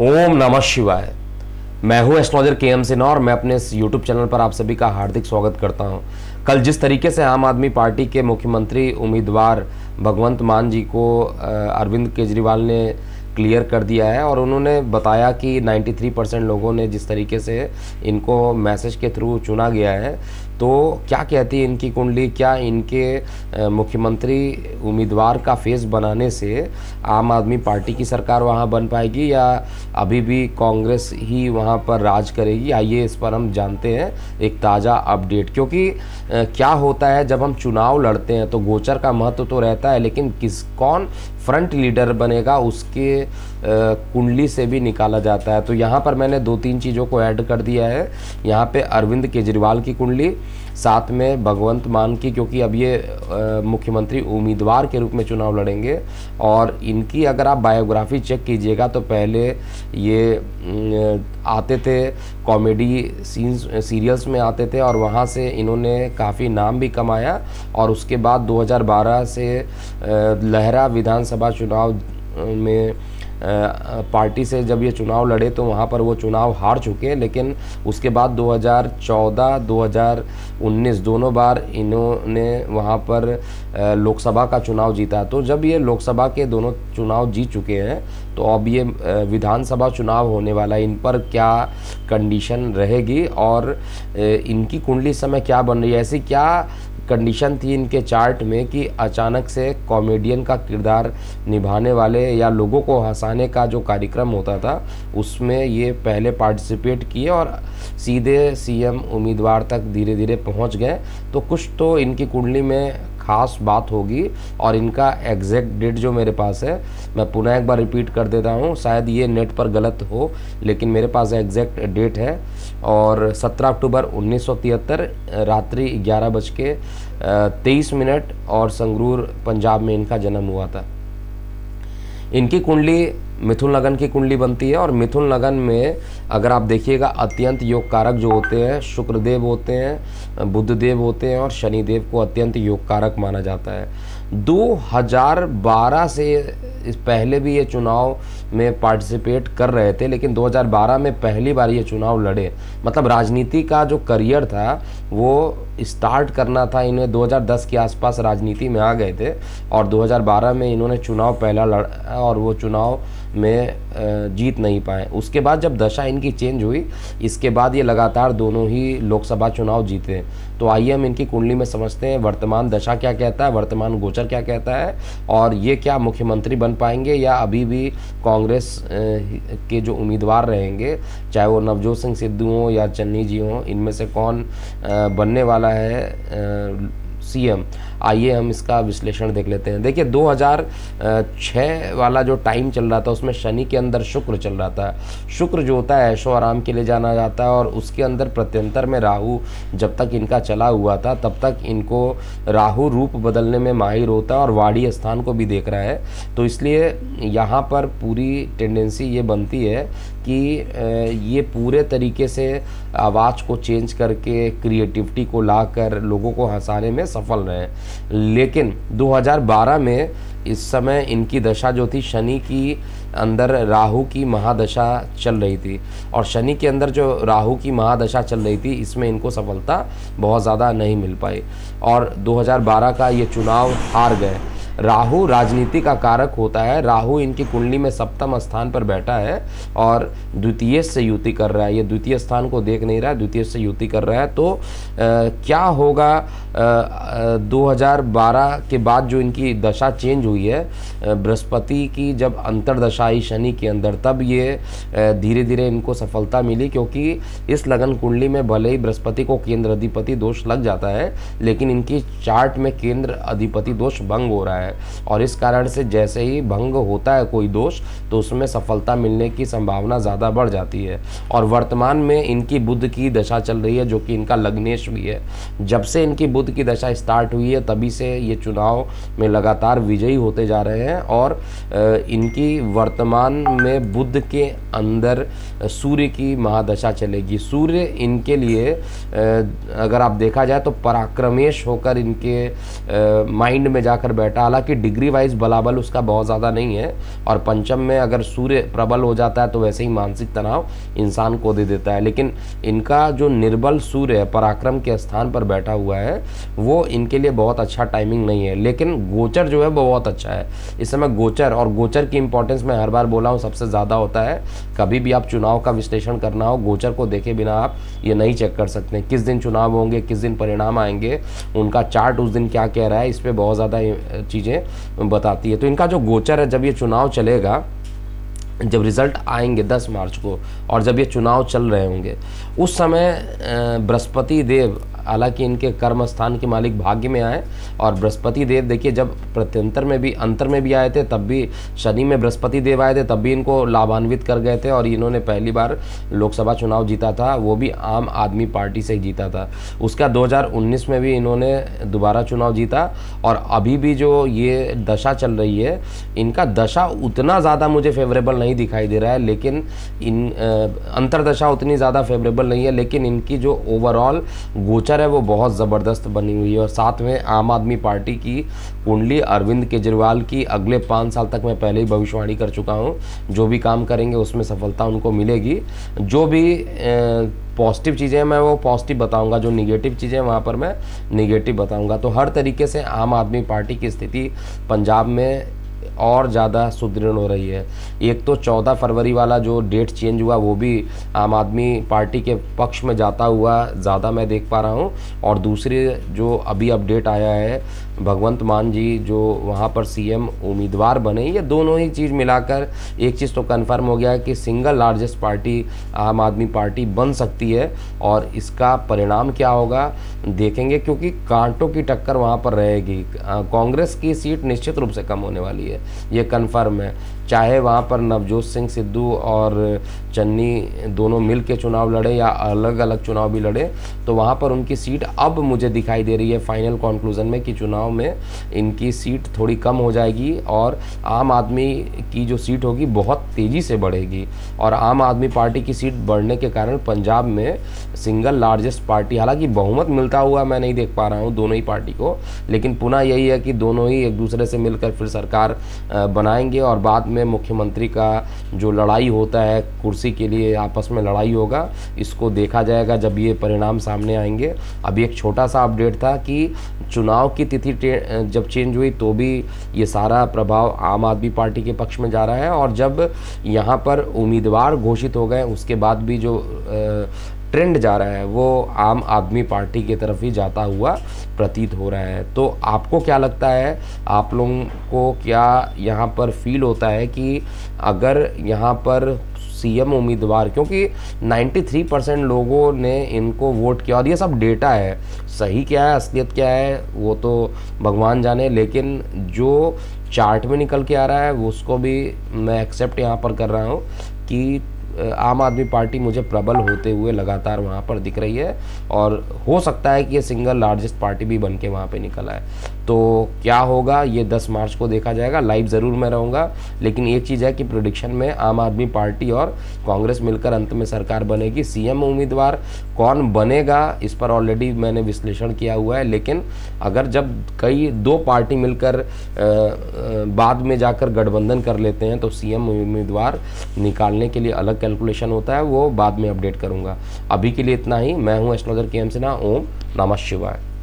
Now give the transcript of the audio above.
ओम नमः शिवाय। मैं हूं एस्ट्रोलॉजर के एम सिन्हा और मैं अपने इस यूट्यूब चैनल पर आप सभी का हार्दिक स्वागत करता हूं। कल जिस तरीके से आम आदमी पार्टी के मुख्यमंत्री उम्मीदवार भगवंत मान जी को अरविंद केजरीवाल ने क्लियर कर दिया है और उन्होंने बताया कि 93% लोगों ने जिस तरीके से इनको मैसेज के थ्रू चुना गया है, तो क्या कहती है इनकी कुंडली, क्या इनके मुख्यमंत्री उम्मीदवार का फेस बनाने से आम आदमी पार्टी की सरकार वहां बन पाएगी या अभी भी कांग्रेस ही वहां पर राज करेगी? आइए इस पर हम जानते हैं एक ताज़ा अपडेट, क्योंकि क्या होता है जब हम चुनाव लड़ते हैं तो गोचर का महत्व तो रहता है, लेकिन कौन फ्रंट लीडर बनेगा उसके कुंडली से भी निकाला जाता है। तो यहाँ पर मैंने 2-3 चीज़ों को ऐड कर दिया है। यहाँ पे अरविंद केजरीवाल की कुंडली, साथ में भगवंत मान की, क्योंकि अब ये मुख्यमंत्री उम्मीदवार के रूप में चुनाव लड़ेंगे और इनकी अगर आप बायोग्राफी चेक कीजिएगा तो पहले ये आते थे कॉमेडी सीरियल्स में आते थे और वहाँ से इन्होंने काफ़ी नाम भी कमाया और उसके बाद 2012 से लहरा विधानसभा चुनाव में पार्टी से जब ये चुनाव लड़े तो वहाँ पर वो चुनाव हार चुके हैं, लेकिन उसके बाद 2014, 2019 दोनों बार इन्होंने वहाँ पर लोकसभा का चुनाव जीता। तो जब ये लोकसभा के दोनों चुनाव जीत चुके हैं तो अब ये विधानसभा चुनाव होने वाला है, इन पर क्या कंडीशन रहेगी और इनकी कुंडली समय क्या बन रही है, ऐसी क्या कंडीशन थी इनके चार्ट में कि अचानक से कॉमेडियन का किरदार निभाने वाले या लोगों को हंसाने का जो कार्यक्रम होता था उसमें ये पहले पार्टिसिपेट किए और सीधे सीएम उम्मीदवार तक धीरे धीरे पहुंच गए। तो कुछ तो इनकी कुंडली में खास बात होगी और इनका एग्जैक्ट डेट जो मेरे पास है मैं पुनः एक बार रिपीट कर देता हूँ, शायद ये नेट पर गलत हो लेकिन मेरे पास एग्जैक्ट डेट है और 17 अक्टूबर 1973 रात्रि 11:23 और संगरूर पंजाब में इनका जन्म हुआ था। इनकी कुंडली मिथुन लगन की कुंडली बनती है और मिथुन लगन में अगर आप देखिएगा अत्यंत योग कारक जो होते हैं शुक्रदेव होते हैं, बुधदेव होते हैं और शनिदेव को अत्यंत योग कारक माना जाता है। 2012 से इस पहले भी ये चुनाव में पार्टिसिपेट कर रहे थे, लेकिन 2012 में पहली बार ये चुनाव लड़े, मतलब राजनीति का जो करियर था वो स्टार्ट करना था इन्हें। 2010 के आसपास राजनीति में आ गए थे और 2012 में इन्होंने चुनाव पहला लड़ा और वो चुनाव में जीत नहीं पाए। उसके बाद जब दशा इनकी चेंज हुई, इसके बाद ये लगातार दोनों ही लोकसभा चुनाव जीते। तो आइए हम इनकी कुंडली में समझते हैं वर्तमान दशा क्या कहता है, वर्तमान गोचर क्या कहता है और ये क्या मुख्यमंत्री बन पाएंगे या अभी भी कांग्रेस के जो उम्मीदवार रहेंगे, चाहे वो नवजोत सिंह सिद्धू हों या चन्नी जी हों, इनमें से कौन बनने वाला है सीएम। आइए हम इसका विश्लेषण देख लेते हैं। देखिए 2006 वाला जो टाइम चल रहा था उसमें शनि के अंदर शुक्र चल रहा था। शुक्र जो होता है ऐशो आराम के लिए जाना जाता है और उसके अंदर प्रत्यंतर में राहु जब तक इनका चला हुआ था तब तक इनको राहु रूप बदलने में माहिर होता है और वाड़ी स्थान को भी देख रहा है। तो इसलिए यहाँ पर पूरी टेंडेंसी ये बनती है कि ये पूरे तरीके से आवाज़ को चेंज करके क्रिएटिविटी को लाकर लोगों को हंसाने में सफल रहे। लेकिन 2012 में इस समय इनकी दशा जो थी शनि की अंदर राहु की महादशा चल रही थी और शनि के अंदर जो राहु की महादशा चल रही थी इसमें इनको सफलता बहुत ज़्यादा नहीं मिल पाई और 2012 का ये चुनाव हार गए। राहु राजनीति का कारक होता है, राहु इनकी कुंडली में सप्तम स्थान पर बैठा है और द्वितीय से युति कर रहा है। ये द्वितीय स्थान को देख नहीं रहा है, द्वितीय से युति कर रहा है। तो क्या होगा 2012 के बाद जो इनकी दशा चेंज हुई है बृहस्पति की जब अंतरदशा आई शनि के अंदर, तब ये धीरे धीरे इनको सफलता मिली, क्योंकि इस लगन कुंडली में भले ही बृहस्पति को केंद्र अधिपति दोष लग जाता है लेकिन इनकी चार्ट में केंद्र अधिपति दोष भंग हो रहा है और इस कारण से जैसे ही भंग होता है कोई दोष तो उसमें सफलता मिलने की संभावना ज़्यादा बढ़ जाती है। और वर्तमान में इनकी बुध की दशा चल रही है जो कि इनका लग्नेश भी है। जब से इनकी बुध की दशा स्टार्ट हुई है तभी से ये चुनाव में लगातार विजयी होते जा रहे हैं और इनकी वर्तमान में बुध के अंदर सूर्य की महादशा चलेगी। सूर्य इनके लिए अगर आप देखा जाए तो पराक्रमेश होकर इनके माइंड में जाकर बैठा, हालांकि डिग्री वाइज बलाबल उसका बहुत ज़्यादा नहीं है, और पंचम में अगर सूर्य प्रबल हो जाता है तो वैसे ही मानसिक तनाव इंसान को दे देता है, लेकिन इनका जो निर्बल सूर्य पराक्रम के स्थान पर बैठा हुआ है वो इनके लिए बहुत अच्छा टाइमिंग नहीं है। लेकिन गोचर जो है वो बहुत अच्छा है इस समय। गोचर और गोचर की इंपॉर्टेंस मैं हर बार बोला हूँ सबसे ज़्यादा होता है। कभी भी आप चुनाव का विश्लेषण करना हो गोचर को देखे बिना आप ये नहीं चेक कर सकते किस दिन चुनाव होंगे, किस दिन परिणाम आएंगे, उनका चार्ट उस दिन क्या कह रहा है, इस पर बहुत ज़्यादा चीज़ें बताती है। तो इनका जो गोचर है, जब ये चुनाव चलेगा, जब रिज़ल्ट आएंगे 10 मार्च को और जब ये चुनाव चल रहे होंगे उस समय बृहस्पति देव, हालांकि इनके कर्म स्थान के मालिक भाग्य में आए, और बृहस्पति देव देखिए जब प्रत्यंतर में भी अंतर में भी आए थे तब भी शनि में बृहस्पति देव आए थे, तब भी इनको लाभान्वित कर गए थे, और इन्होंने पहली बार लोकसभा चुनाव जीता था, वो भी आम आदमी पार्टी से जीता था। उसका 2019 में भी इन्होंने दोबारा चुनाव जीता, और अभी भी जो ये दशा चल रही है इनका, दशा उतना ज़्यादा मुझे फेवरेबल नहीं दिखाई दे रहा है, लेकिन इन अंतरदशा उतनी ज़्यादा फेवरेबल नहीं है, लेकिन इनकी जो ओवरऑल गोचर है वो बहुत ज़बरदस्त बनी हुई है। और साथ में आम आदमी पार्टी की कुंडली अरविंद केजरीवाल की अगले 5 साल तक मैं पहले ही भविष्यवाणी कर चुका हूँ, जो भी काम करेंगे उसमें सफलता उनको मिलेगी। जो भी पॉजिटिव चीज़ें मैं वो पॉजिटिव बताऊंगा, जो निगेटिव चीज़ें वहाँ पर मैं निगेटिव बताऊँगा। तो हर तरीके से आम आदमी पार्टी की स्थिति पंजाब में और ज़्यादा सुदृढ़ हो रही है। एक तो 14 फरवरी वाला जो डेट चेंज हुआ वो भी आम आदमी पार्टी के पक्ष में जाता हुआ ज़्यादा मैं देख पा रहा हूँ, और दूसरे जो अभी अपडेट आया है भगवंत मान जी जो वहाँ पर सीएम उम्मीदवार बने, ये दोनों ही चीज़ मिलाकर एक चीज़ तो कन्फर्म हो गया है कि सिंगल लार्जेस्ट पार्टी आम आदमी पार्टी बन सकती है। और इसका परिणाम क्या होगा देखेंगे, क्योंकि कांटों की टक्कर वहाँ पर रहेगी। कांग्रेस की सीट निश्चित रूप से कम होने वाली है, ये कन्फर्म है। चाहे वहाँ पर नवजोत सिंह सिद्धू और चन्नी दोनों मिल के चुनाव लड़े या अलग अलग चुनाव भी लड़े, तो वहाँ पर उनकी सीट अब मुझे दिखाई दे रही है फाइनल कॉन्क्लूज़न में कि चुनाव में इनकी सीट थोड़ी कम हो जाएगी, और आम आदमी की जो सीट होगी बहुत तेज़ी से बढ़ेगी। और आम आदमी पार्टी की सीट बढ़ने के कारण पंजाब में सिंगल लार्जेस्ट पार्टी, हालांकि बहुमत मिलता हुआ मैं नहीं देख पा रहा हूँ दोनों ही पार्टी को, लेकिन पुनः यही है कि दोनों ही एक दूसरे से मिलकर फिर सरकार बनाएंगे, और बाद में मुख्यमंत्री का जो लड़ाई होता है कुर्सी के लिए आपस में लड़ाई होगा, इसको देखा जाएगा जब ये परिणाम सामने आएंगे। अभी एक छोटा सा अपडेट था कि चुनाव की तिथि जब चेंज हुई तो भी ये सारा प्रभाव आम आदमी पार्टी के पक्ष में जा रहा है, और जब यहाँ पर उम्मीदवार घोषित हो गए उसके बाद भी जो ट्रेंड जा रहा है वो आम आदमी पार्टी की तरफ ही जाता हुआ प्रतीत हो रहा है। तो आपको क्या लगता है, आप लोगों को क्या यहाँ पर फील होता है कि अगर यहाँ पर सीएम उम्मीदवार, क्योंकि 93% लोगों ने इनको वोट किया, और ये सब डेटा है, सही क्या है असलियत क्या है वो तो भगवान जाने, लेकिन जो चार्ट में निकल के आ रहा है उसको भी मैं एक्सेप्ट यहाँ पर कर रहा हूँ कि आम आदमी पार्टी मुझे प्रबल होते हुए लगातार वहाँ पर दिख रही है, और हो सकता है कि ये सिंगल लार्जेस्ट पार्टी भी बन के वहाँ पर निकल आए। तो क्या होगा ये 10 मार्च को देखा जाएगा, लाइव ज़रूर मैं रहूँगा, लेकिन एक चीज़ है कि प्रोडिक्शन में आम आदमी पार्टी और कांग्रेस मिलकर अंत में सरकार बनेगी। सीएम उम्मीदवार कौन बनेगा इस पर ऑलरेडी मैंने विश्लेषण किया हुआ है, लेकिन अगर जब कई 2 पार्टी मिलकर बाद में जाकर गठबंधन कर लेते हैं तो सीएम उम्मीदवार निकालने के लिए अलग कैलकुलेशन होता है, वो बाद में अपडेट करूँगा। अभी के लिए इतना ही। मैं हूँ एस्ट्रोलॉजर के एम सिन्हा। ओम नमः शिवाय।